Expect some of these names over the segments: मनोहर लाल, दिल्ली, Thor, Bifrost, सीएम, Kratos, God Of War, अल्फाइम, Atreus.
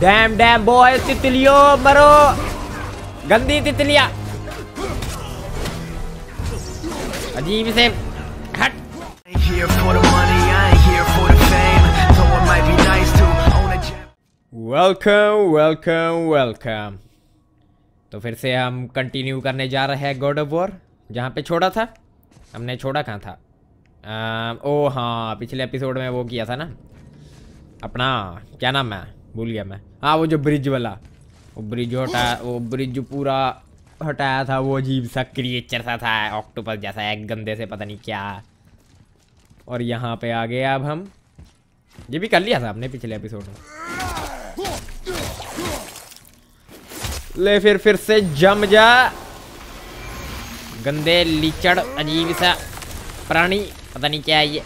Dam dam boy, तितलियों मरो, गंदी तितलियां। अजीब से हट। Welcome welcome welcome. तो फिर से हम कंटिन्यू करने जा रहे हैं गॉड ऑफ वॉर, जहाँ पे छोड़ा था हमने। छोड़ा कहाँ था? ओ हाँ, पिछले एपिसोड में वो किया था ना अपना, क्या नाम है, भूल गया मैं। हाँ, वो जो ब्रिज वाला, वो ब्रिज हटाया, वो ब्रिज पूरा हटाया था। वो अजीब सा क्रिएचर सा था, ऑक्टोपस जैसा है, गंदे से पता नहीं क्या। और यहाँ पे आ गए अब हम। ये भी कर लिया था हमने पिछले एपिसोड में। ले फिर से जम जा, गंदे लीचड़, अजीब सा प्राणी, पता नहीं क्या है ये।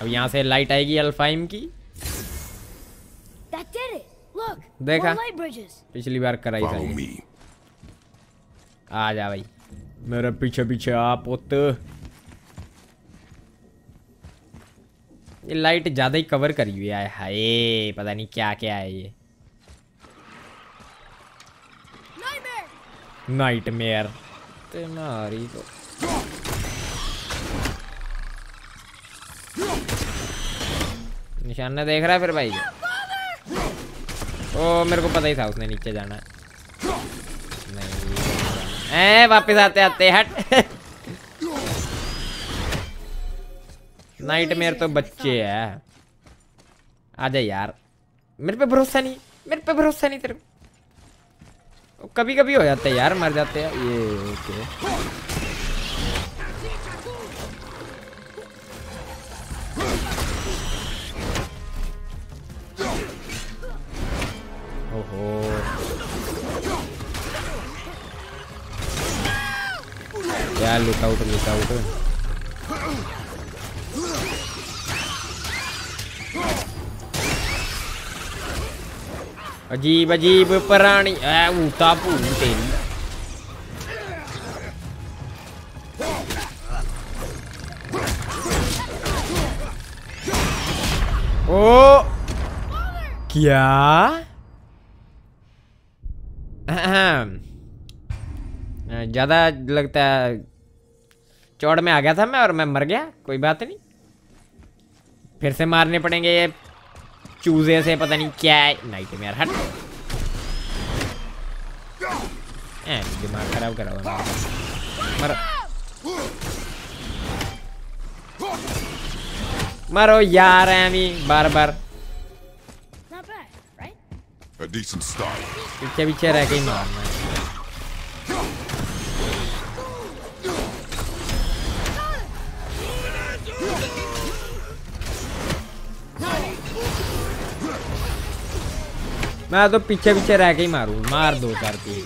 अब यहाँ से लाइट आएगी अल्फाइम की। देखा, पिछली बार कराई थी। आ जा भाई, मेरे पीछे पीछे आ पुत। ये लाइट ज्यादा ही कवर करी हुई है, हाय पता नहीं क्या क्या है ये। नाइटमेयर तेरी तो। निशाना देख रहा है फिर भाई। ओ मेरे को पता ही था उसने नीचे जाना है। नहीं, वापस आते आते हट। नाइटमेयर तो बच्चे है। आजा यार, मेरे पे भरोसा नहीं, मेरे पे भरोसा नहीं तेरे को। कभी कभी हो जाते है यार, मर जाते हैं ये। ओके यार, लुक आउट अजीब अजीब प्राणी। ऊता भूत तेरी। ओ क्या ज्यादा लगता है, चौड़ में आ गया था मैं और मैं मर गया। कोई बात नहीं, फिर से मारने पड़ेंगे ये चूजे से पता नहीं क्या है। नाइटमेयर हट, दिमाग खराब करा हुआ। मरो यार, एमी बार बार पीछे पीछे रह के ही मारना। मैं तो पीछे पीछे रह के ही मारू। मार दो चार तीन।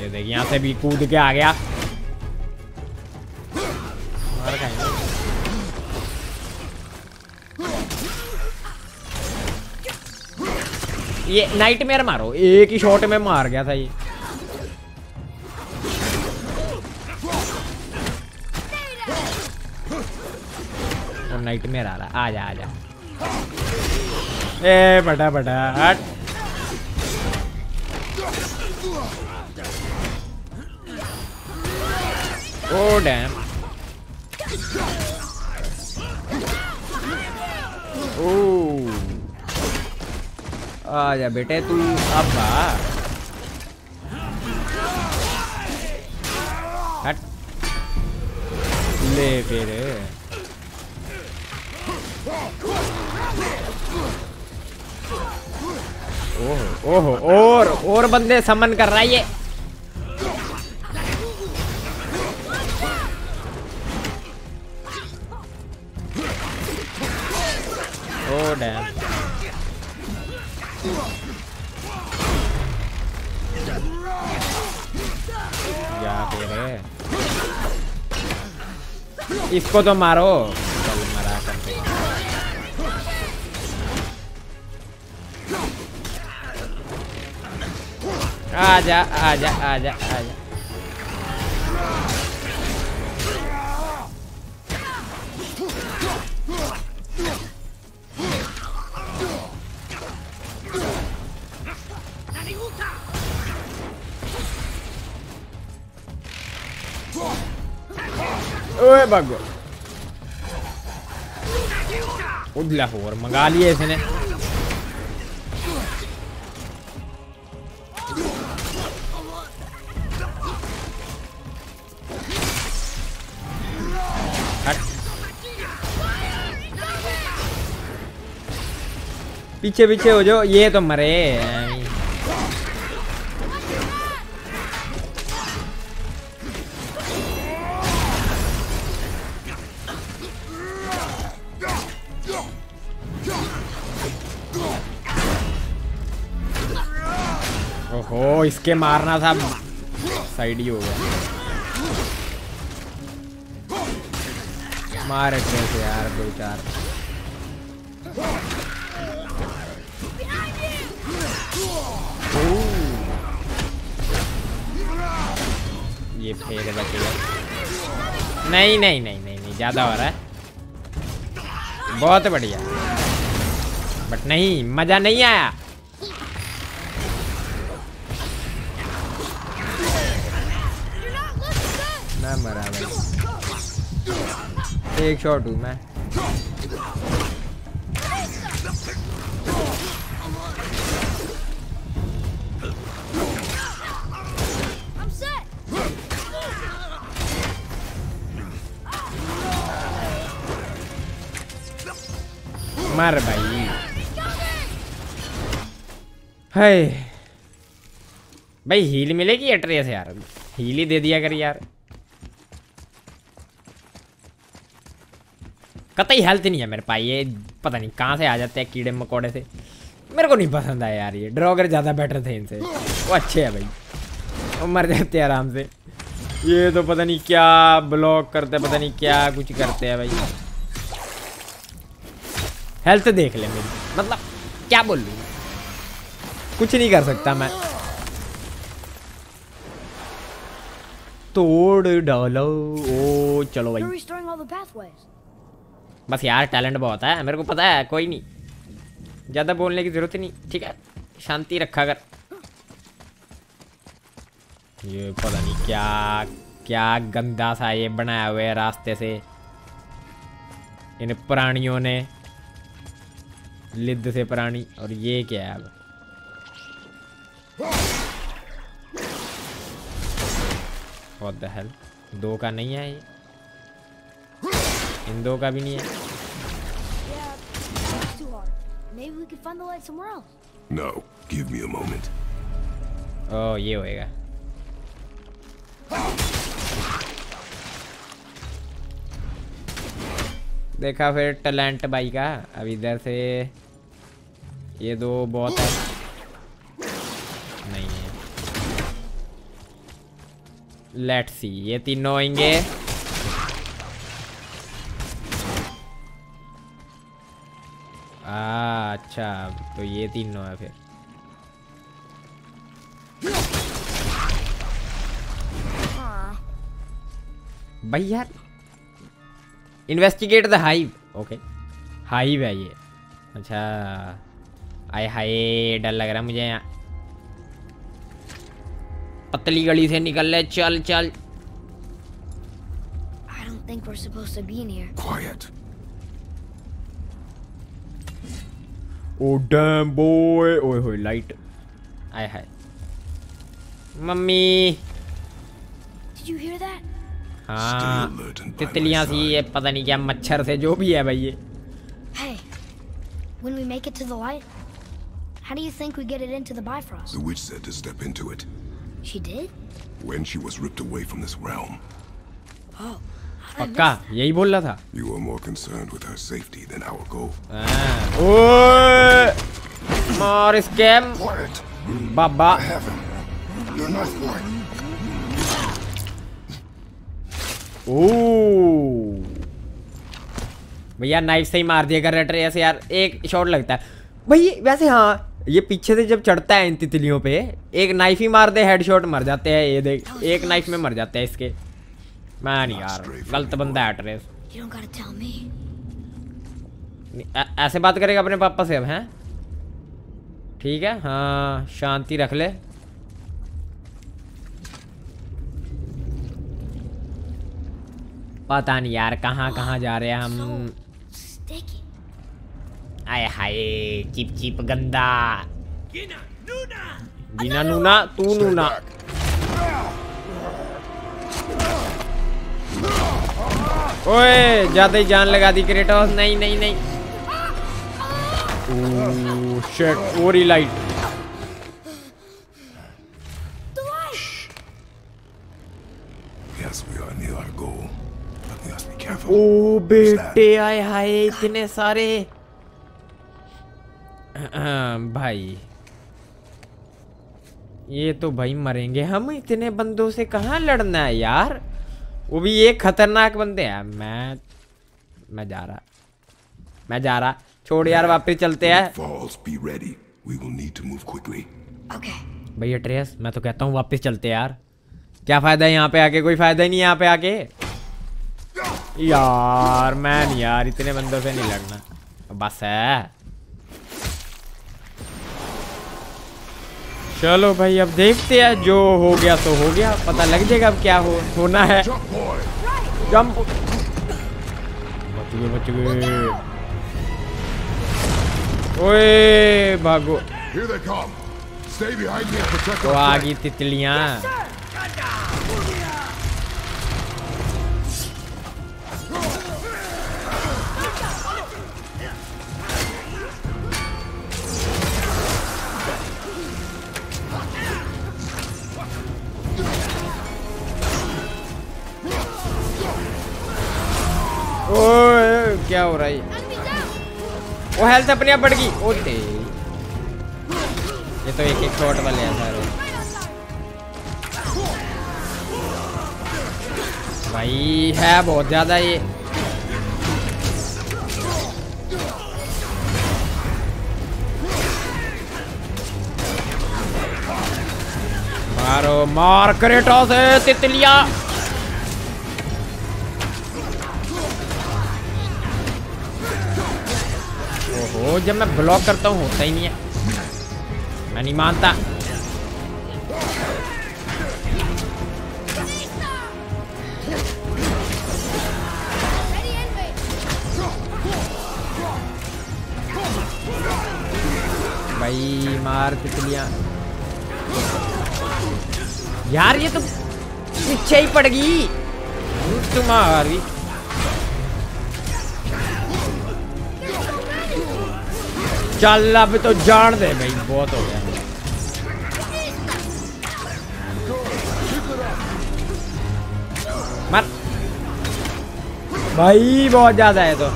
ये देख, यहाँ से भी कूद के आ गया। मार खाएंगे। ये नाइटमेयर मारो, एक ही शॉट में मार गया था ये। और नाइटमेयर आ रहा, आजा आजा। ए बटा बटा हट। ओ डैम, ओ आजा बेटे तू। अब हट ले फिर। ओहो ओहो, और बंदे समन कर रहा है ये। ओ डैम, क्या तेरे। इसको तो मारो, चल मरा करके। आजा आजा आजा आजा। Vabbè. Oddio la forma, Galiesene. Picce odio, jeto mare. ओहो इसके मारना था साइड ही हो गया मार कैसे यार दो चार ये फेंक रखेगा नहीं नहीं नहीं नहीं नहीं ज्यादा हो रहा है बहुत बढ़िया बट नहीं मजा नहीं आया मरा भाई एक शॉट हूँ मैं मर भाई हाय भाई हील मिलेगी एट्रियस यार हील ही दे दिया कर यार कतई हेल्थ नहीं है मेरे पास ये पता नहीं कहाँ से आ जाते हैं कीड़े मकोड़े से मेरे को नहीं पसंद आया यार ये ड्रॉगर ज़्यादा बेटर थे इनसे वो अच्छे हैं भाई वो मर जाते हैं आराम से ये तो पता नहीं क्या ब्लॉक करते हैं पता नहीं क्या कुछ करते हैं भाई हेल्थ देख ले मेरी मतलब क्या बोल लूँ कुछ नहीं कर सकता मैं तोड़ डालो ओ चलो भाई बस यार टैलेंट बहुत है मेरे को पता है कोई नहीं ज़्यादा बोलने की ज़रूरत नहीं ठीक है शांति रखा कर ये पता नहीं क्या क्या गंदा सा ये बनाया हुआ है रास्ते से इन प्राणियों ने लिद्ध से प्राणी और ये क्या है व्हाट द हेल दो का नहीं है ये इन दो का भी नहीं है No, give me a moment. Oh, ये होएगा देखा फिर टैलेंट भाई का अब इधर से ये दो बहुत है। नहीं है लेट्स सी ये तीनों होंगे अच्छा तो ये तीनों है फिर भाई यार investigate the hive okay hive है ये अच्छा आए हाय डर लग रहा मुझे यहाँ पतली गली से निकल ले चल चल I don't think we're supposed to be in here. Quiet. Oh damn boy ओए होए लाइट आय हाय मम्मी हाँ तितलियाँ सी ये पता नहीं क्या मच्छर से जो भी है भाई ये Hey, when we make it to the light, how do you think we get it into the Bifrost? The witch said to step into it. She did? When she was ripped away from this realm. Oh. पक्का यही बोल रहा था You are more concerned with her safety than our goal. ओए मार इसके बाबा ओ भैया knife से ही मार दिया कर एट्रियस यार एक शॉट लगता है भाई वैसे हाँ ये पीछे से जब चढ़ता है इन तितलियों पे एक नाइफ ही मार दे हेडशॉट मर जाते हैं ये देख एक नाइफ में मर जाते हैं इसके मैन यार गलत बंदा है एट्रियस ऐसे बात करेगा अपने पापा से अब हैं ठीक है हाँ शांति रख ले पता नहीं यार कहाँ जा रहे हैं हम। आए हाय चिप चिप गंदा गिना नूना तू नूना। ओए ज्यादा ही जान लगा दी क्रेटोस। नहीं नहीं नहीं ओह शिट ओरी लाइट। ओ बेटे आए हाय इतने सारे। भाई ये तो भाई मरेंगे हम इतने बंदों से कहाँ लड़ना है यार। वो भी एक खतरनाक बंदे हैं। मैं जा रहा छोड़ यार वापस चलते हैं। भैया ट्रेस मैं तो कहता हूँ वापस चलते यार। क्या फायदा है यहाँ पे आके, कोई फायदा ही नहीं यहाँ पे आके यार। मैं नहीं यार इतने बंदों से नहीं लड़ना बस है। चलो भाई अब देखते हैं जो हो गया तो हो गया, पता लग जाएगा अब क्या होना है। जंप बच गए। ओए भागो तो आ गई तितलियां। ओए क्या हो रहा है। वो हेल्थ अपने आप बढ़ गई। ओते ये तो एक एक शॉट वाले हैं सारे। भाई है बहुत ज्यादा ये। मारो मार क्रेटोस तितलिया। ओ जब मैं ब्लॉक करता हूँ होता ही नहीं है। मैं नहीं मानता। भाई मार तितलियां यार। ये तो पीछे ही पड़ गई तुम्हारी। चल अभी तो जान दे भाई बहुत हो गया। मर भाई बहुत ज्यादा है। तो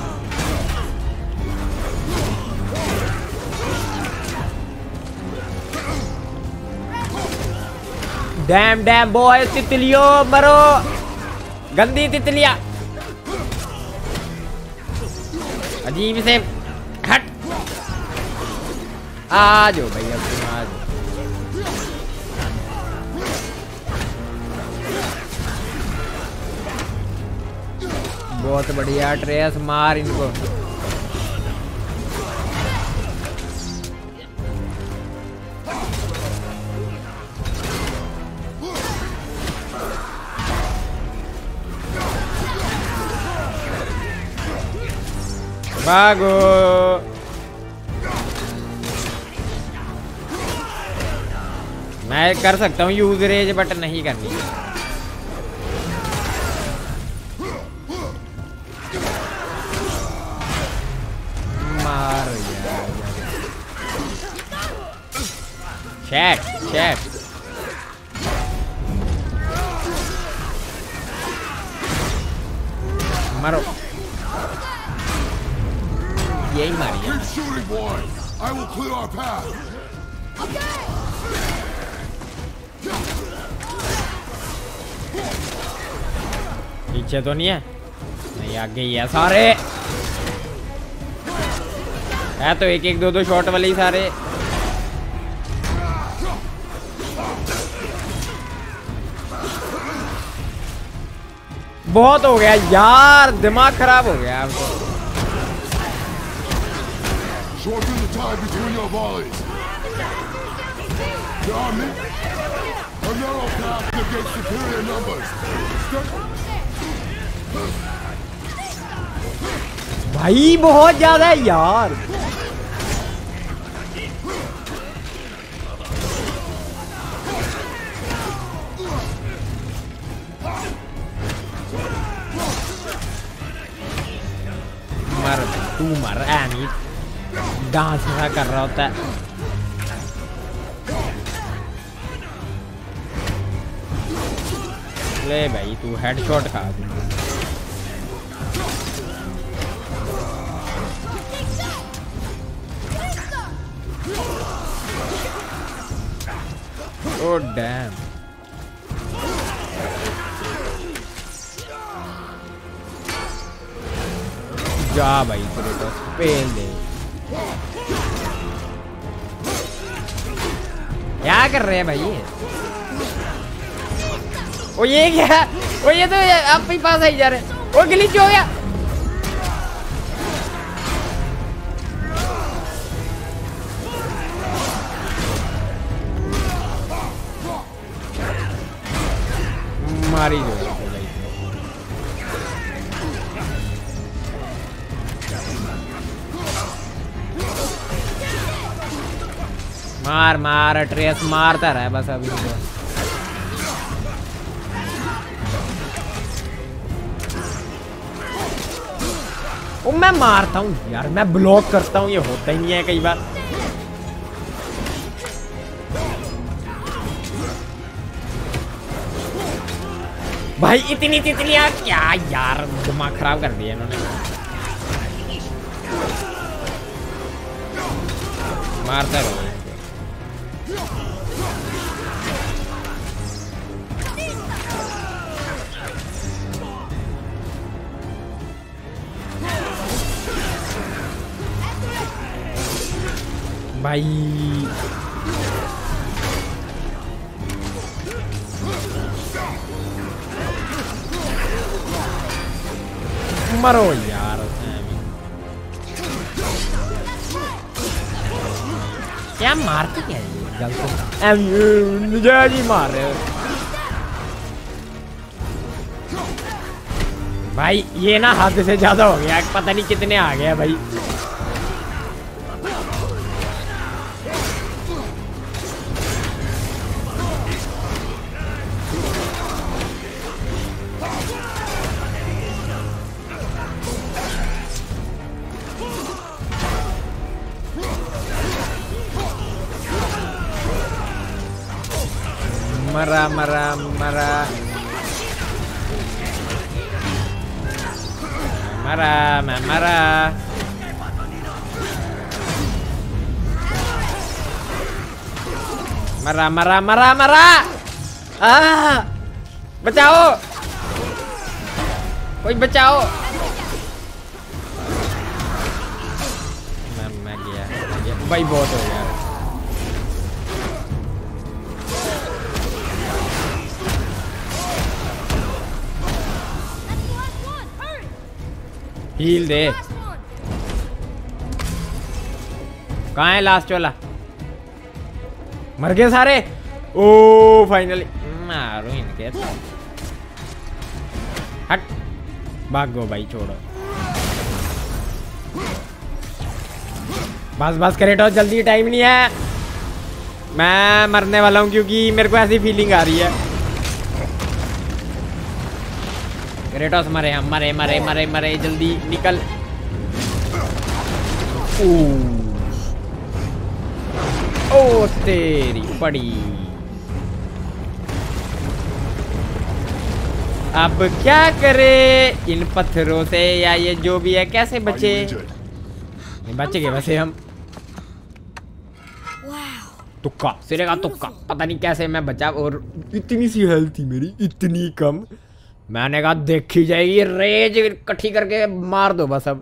डैम बॉय तितलियों मरो गंदी तितलिया। अजीब से आ जाओ भाई अब तुम आ जाओ। बहुत बढ़िया अट्रेयस मार इनको। भागो मैं कर सकता हूँ यूज रेज बट नहीं करनी। मार यार शैट मारो यही मारिए। पीछे तो नहीं है नहीं आगे ही है सारे है। तो एक एक दो दो शॉट वाले ही सारे। बहुत हो गया यार दिमाग खराब हो गया। भाई बहुत ज्यादा है यार। मर तू मर एमी, डांस ऐसा कर रहा होता है। ले भाई तू हेडशॉट खा दे। Oh damn! जा भाई क्रेटोस पेल दे। क्या कर रहे हैं भाई? ओ ये क्या? ओ ये तो आप ही पास आई जा रहे। ओ ग्लिच हो गया। मारी जो मार मार अट्रेस मारता रहा बस। अभी ओ मैं मारता हूँ यार, मैं ब्लॉक करता हूँ, ये होता ही नहीं है कई बार। भाई इतनी तितलियां क्या यार, दिमाग खराब कर दिया इन्होंने। मारता रहो। भाई मरो यार, क्या मारते क्या गलती मार रहे हो भाई। ये ना हाथ से ज्यादा हो गया, पता नहीं कितने आ गया भाई। मरा मरा मरा मरा मैं मरा। मरा मरा मरा मरा बचाओ, कोई बचाओ। मैं गया भाई, बहुत हो गया। हील दे। कहाँ है लास्ट वाला? मर गए सारे। ओ फाइनली मारो इनके। हट भागो भाई, छोड़ो। बस बस क्रेटोस जल्दी, टाइम नहीं है। मैं मरने वाला हूँ क्योंकि मेरे को ऐसी फीलिंग आ रही है। क्रेटोस मरे, हम मरे मरे मरे मरे, जल्दी निकल। ओ तेरी पड़ी। अब क्या करे इन पत्थरों से, या ये जो भी है कैसे बचे? बच गए वैसे हम, तुक्का सिरे का तुक्का, पता नहीं कैसे मैं बचा। और इतनी सी हेल्थ थी मेरी, इतनी कम। मैंने कहा देखी जाएगी, रेज इकट्ठी करके मार दो बस। अब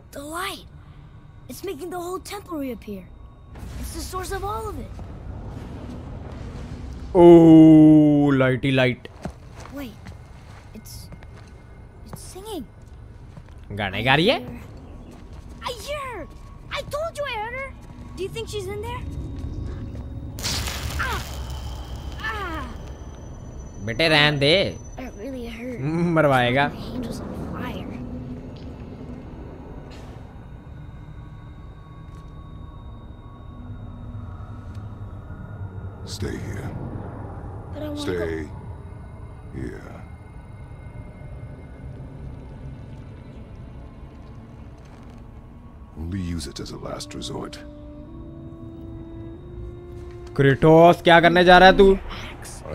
ओ लाइटी लाइट गाने गा रही है। बेटे रहन दे, मरवाएगा। Stay here. But I want to go. Here. Only use it as a last resort. Kratos, क्या करने जा रहा है तू?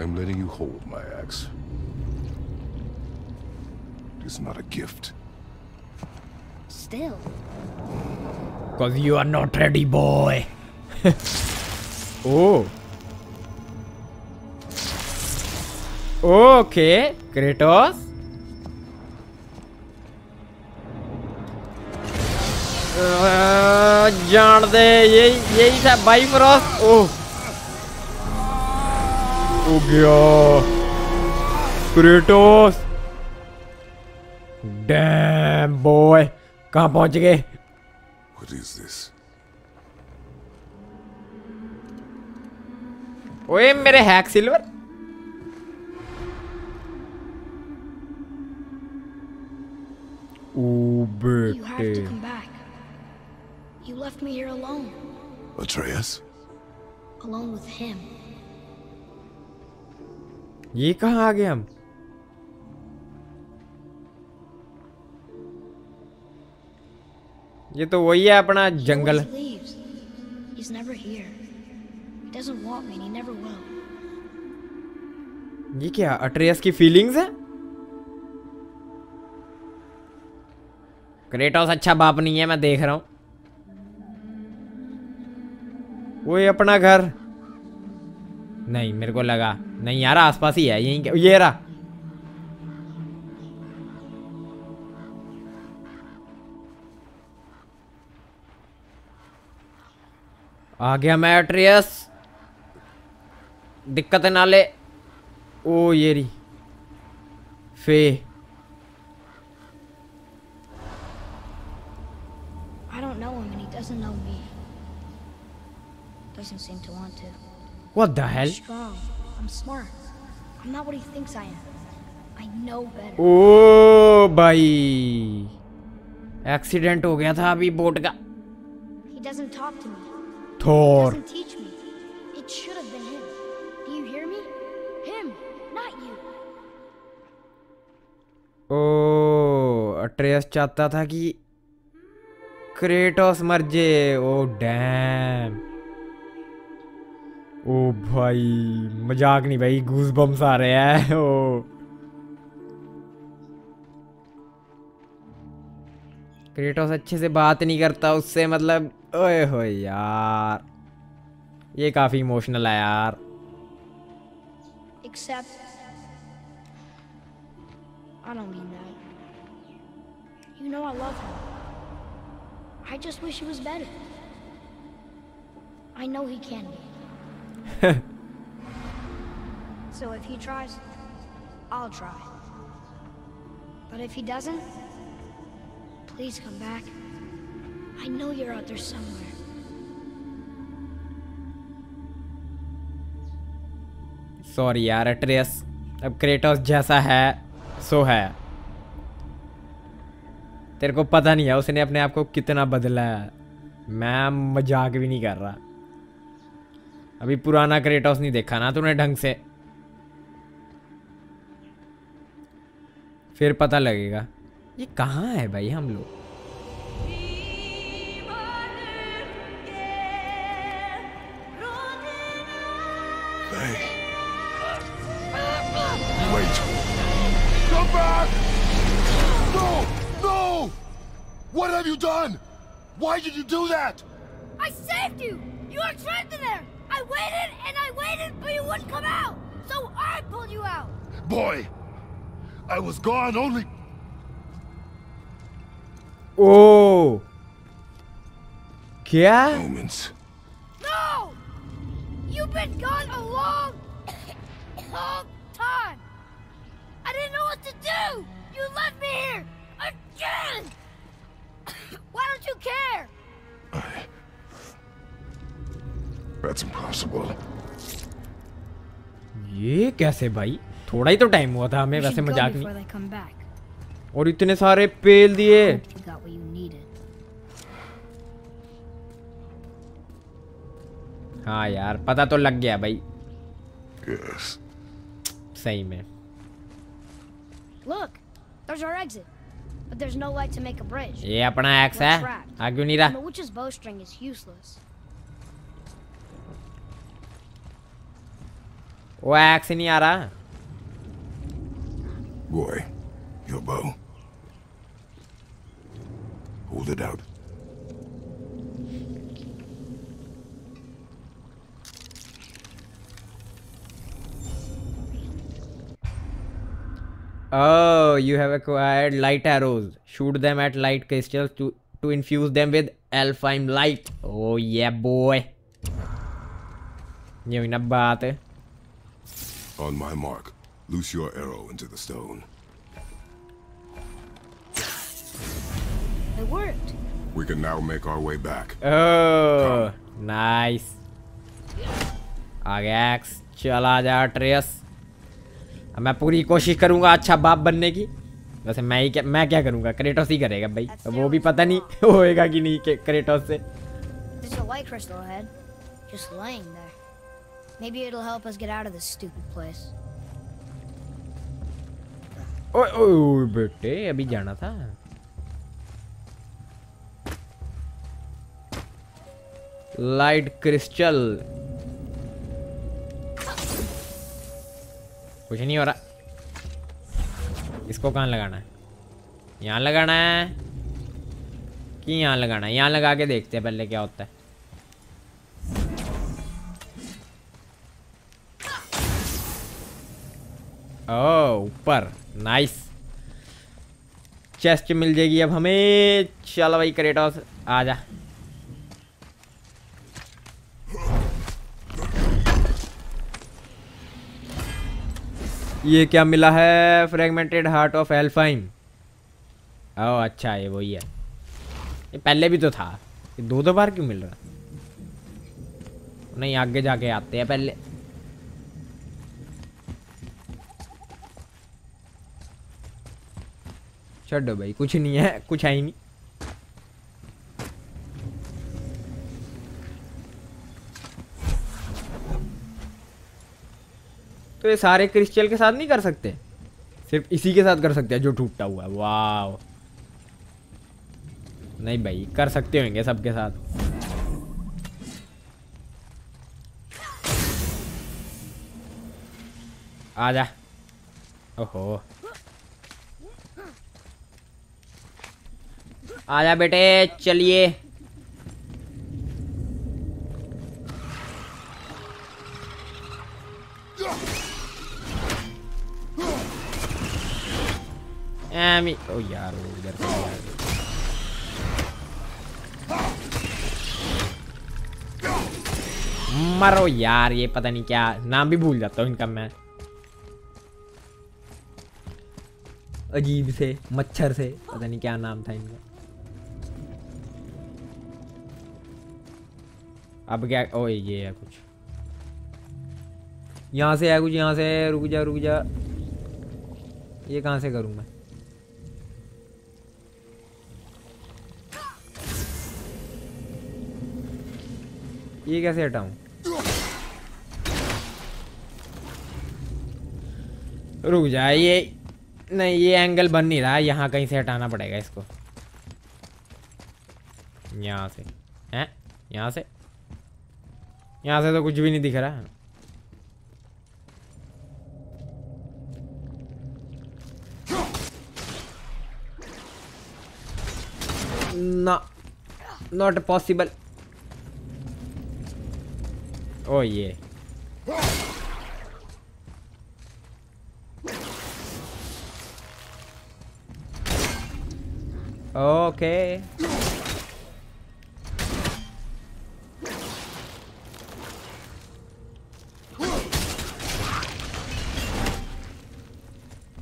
I'm letting you hold my axe. It's not a gift. Still. Because you are not ready, boy. Oh. Okay, Kratos. जान दे यही था Bifrost. Oh. Oh God. Kratos. Damn boy. कहाँ पहुँच गए? What is this? ओए मेरे hack silver. Oh, you have to come back. You left me here alone. Atreus? Alone with him. ये कहाँ आ गए हम? ये तो वही है अपना जंगल. He's never here. He doesn't want me and he never will. ये क्या Atreus की फीलिंग्स है? Kratos अच्छा बाप नहीं है मैं देख रहा हूँ. वो ये अपना घर नहीं मेरे को लगा नहीं यार आसपास ही है यहीं ये रहा. आ गया मैं Atreus दिक्कत ना ले. ओ ये रही फे. Doesn't seem to want to. What the hell? I'm strong. I'm smart. I'm not what he thinks I am. I know better. Oh, bhai. Accident हो गया था अभी boat का. He doesn't talk to me. Thor. He doesn't teach me. It should have been him. Do you hear me? Him, not you. Oh, Atreus चाहता था कि Kratos मर जाए. Oh damn. ओ भाई मजाक नहीं भाई गूज बम्स आ रहे हैं. ओ Kratos अच्छे से बात नहीं करता उससे मतलब. ओए होए यार ये काफी इमोशनल है यार. Except I don't mean that. You know I love him. I just wish he was better. I know he can be. So if he tries, I'll try. But if he doesn't, please come back. I know you're out there somewhere. Sorry यार Atreus, अब Kratos जैसा है, सो है. तेरे को पता नहीं है उसने अपने आप को कितना बदला है. मैं मजाक भी नहीं कर रहा. अभी पुराना Kratos नहीं देखा ना तूने ढंग से फिर पता लगेगा. ये कहाँ है भाई हम लोग? Wait. Come back! No! No! What have you done? Why did you do that? I saved you! You were trapped in there! I waited, but you wouldn't come out! So I pulled you out! Boy! I was gone only... Oh! Kya? Moments. No! You've been gone a long time! I didn't know what to do! You left me here! Again! Why don't you care? That's impossible. ये कैसे भाई? थोड़ा ही तो time हुआ था हमें वैसे मजाक नहीं. और इतने सारे पेल दिए. हाँ यार पता तो लग गया भाई guess. Same, man. Look, there's our exit. But there's no light to make a bridge. Yeah, apna axe hai. Aage nahi raha. The witch's bowstring is useless. Wo axe nahi aa raha. Boy, your bow. Hold it out. Oh, you have acquired light arrows. Shoot them at light crystals to infuse them with alpine light. Oh yeah, boy. On my mark, loose your arrow into the stone. It worked. We can now make our way back. Oh, nice. Axe, chala ja Atreus. मैं पूरी कोशिश करूंगा अच्छा बाप बनने की. वैसे मैं क्या करूंगा, क्रेटोस ही करेगा भाई. वो भी पता नहीं होएगा कि नहीं क्रेटोस से. ओए बेटे, अभी जाना था. Light crystal. कुछ नहीं हो रहा. इसको कहाँ लगाना है? यहाँ लगाना है कि यहाँ लगाना है? यहाँ लगा के देखते हैं पहले क्या होता है. ओह, ऊपर. नाइस. चेस्ट मिल जाएगी अब हमें. चलो भाई क्रेटोस, आजा. ये क्या मिला है? Fragmented heart of Elphine. ओ अच्छा, ये वही है. ये पहले भी तो था. ये दो बार क्यों मिल रहा? नहीं, आगे जाके आते हैं पहले. छोड़ो भाई, कुछ नहीं है. कुछ है ही नहीं. तो ये सारे क्रिस्टल के साथ नहीं कर सकते, सिर्फ इसी के साथ कर सकते हैं जो टूटा हुआ है. वाव. नहीं भाई, कर सकते होंगे सबके साथ. आजा. ओहो, आजा बेटे. चलिए. ओ यार, इधर मरो यार. ये पता नहीं क्या नाम भी भूल जाता हूँ इनका मैं. अजीब से मच्छर से पता नहीं क्या नाम था इनका. अब क्या? ओ ये है कुछ यहाँ से, है कुछ यहाँ से. रुक जा, रुक जा. ये कहाँ से करूँ मैं? ये कैसे हटाऊं? रुक जा. ये नहीं, ये एंगल बन नहीं रहा. यहाँ कहीं से हटाना पड़ेगा इसको. यहाँ से हैं? यहाँ से? यहाँ से तो कुछ भी नहीं दिख रहा. ना, नॉट पॉसिबल. ओ ये ओके.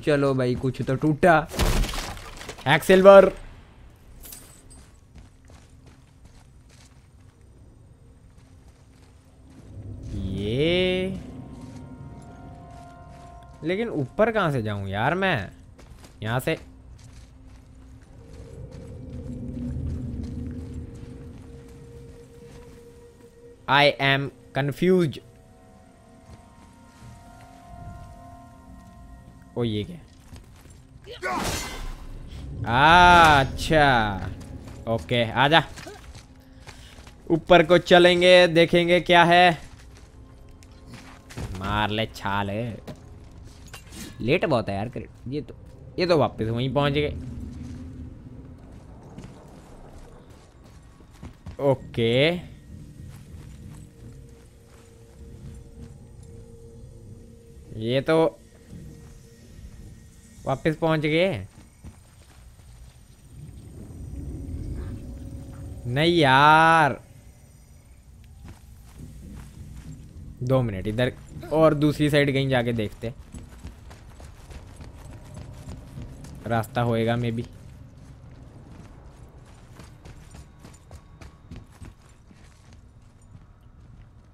चलो भाई, कुछ तो टूटा. Hack silver. लेकिन ऊपर कहाँ से जाऊं यार मैं? यहाँ से? I am confuse. और ये क्या? अच्छा ओके, आजा ऊपर को चलेंगे, देखेंगे क्या है। मार ले छाल है। लेट बहुत है यार क्रेट। ये तो वापस वहीं पहुंच गए। ओके ये तो वापस पहुंच गए। नहीं यार 2 मिनट इधर और दूसरी साइड कहीं जाके देखते रास्ता होएगा मे बी।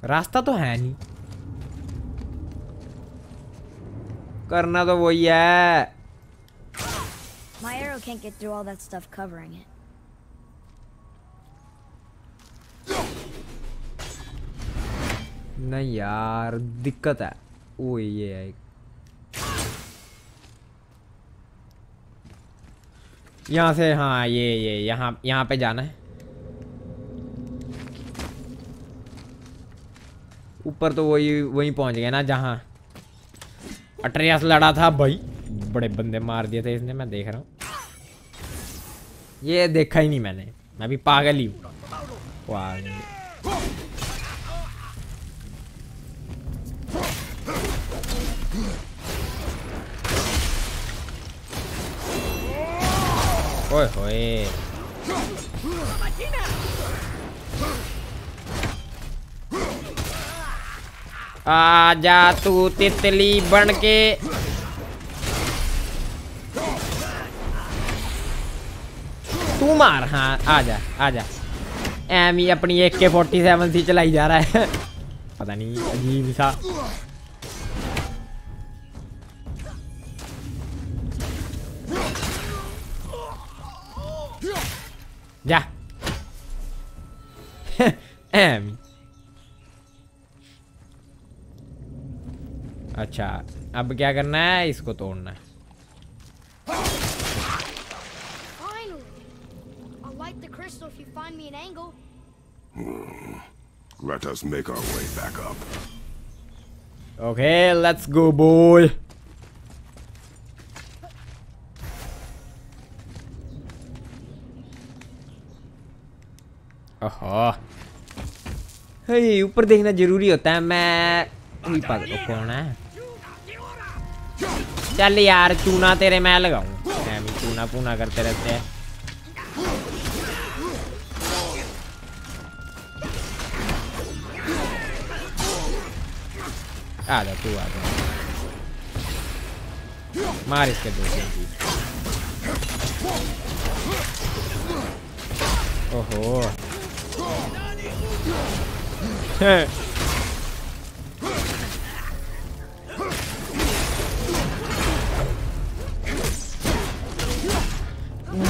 रास्ता तो है नहीं, करना तो वही है। My arrow can't get through all that stuff covering it. नहीं यार दिक्कत है वो ये है। यहाँ से हाँ ये यहाँ पे जाना है। ऊपर तो वही पहुंच गया ना जहाँ अट्रेयस लड़ा था। भाई बड़े बंदे मार दिए थे इसने, मैं देख रहा हूँ। ये देखा ही नहीं मैंने, मैं भी पागल ही हूँ। ओए होए आजा तू तितली बन के। तू मार हाँ आजा आजा। एम ही अपनी AK-47 सी चलाई जा रहा है। पता नहीं अजीब सा। जा एम। अच्छा अब क्या करना है? इसको तोड़ना है। Let us make our way back up. Okay, let's go, boy. ओहो हे ऊपर देखना जरूरी होता है। मैं कौन है? चल यार चूना तेरे मैं लगाऊं। चूना पूना करते रहते हैं। आजा तू आजा मार इसके दोस्त। ओहो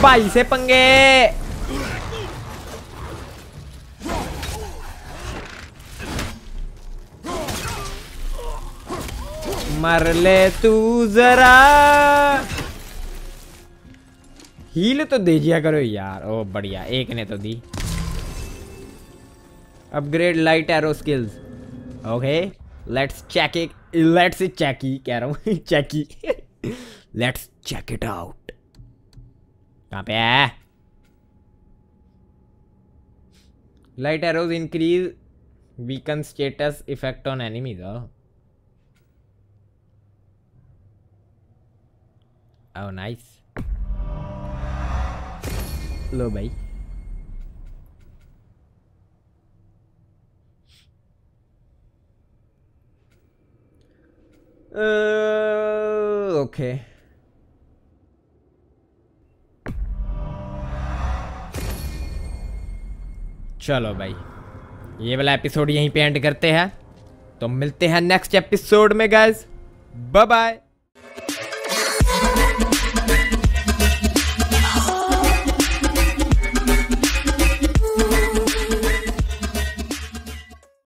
भाई से पंगे। मर ले तू जरा। हील तो दे दिया करो यार। ओ बढ़िया एक ने तो दी। Upgrade light arrow skills. Okay let's check it. Let's check ही कह रहा हूँ चेकी। Let's check it out. कहाँ पे है? Light arrows increase weaken status effect on enemies. Oh, nice. लो भाई ओके चलो भाई ये वाला एपिसोड यहीं पे एंड करते हैं। तो मिलते हैं नेक्स्ट एपिसोड में गाइस। Bye bye.